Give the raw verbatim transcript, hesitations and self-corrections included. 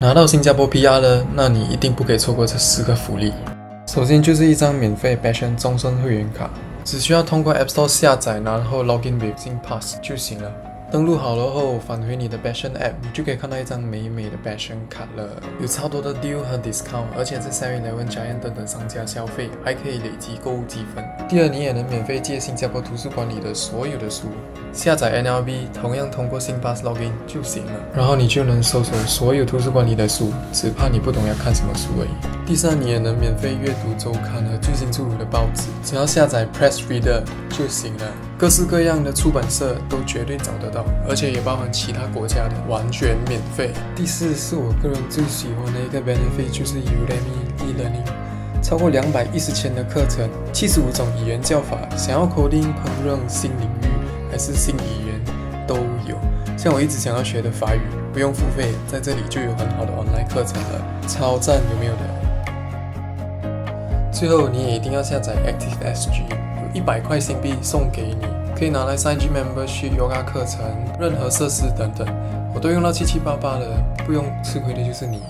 拿到新加坡 P R 了，那你一定不可以错过这四个福利。首先就是一张免费 Passion 终身会员卡，只需要通过 App Store 下载，然后 login with SingPass 就行了。登录好了后，返回你的 Passion App， 你就可以看到一张美美的 Passion 卡了，有超多的 deal 和 discount， 而且在 seven eleven、Giant 等等商家消费，还可以累积购物积分。第二，你也能免费借新加坡图书馆里的所有的书。下载 N L B， 同样通过 SingPass login 就行了，然后你就能搜索所有图书馆里的书，只怕你不懂要看什么书而已。第三，你也能免费阅读周刊和最新出炉的报纸，只要下载 Press Reader 就行了，各式各样的出版社都绝对找得到，而且也包含其他国家的，完全免费。第四是我个人最喜欢的一个 benefit， 就是 Udemy e-learning。超过两百一十千的课程，七十五种语言教法，想要 coding、烹饪、新领域还是新语言都有。像我一直想要学的法语，不用付费，在这里就有很好的 online 课程了，超赞，有没有的？最后，你也一定要下载 Active S G， 有一百块新币送给你，可以拿来三 G membership、yoga 课程、任何设施等等，我都用到七七八八了，不用吃亏的就是你。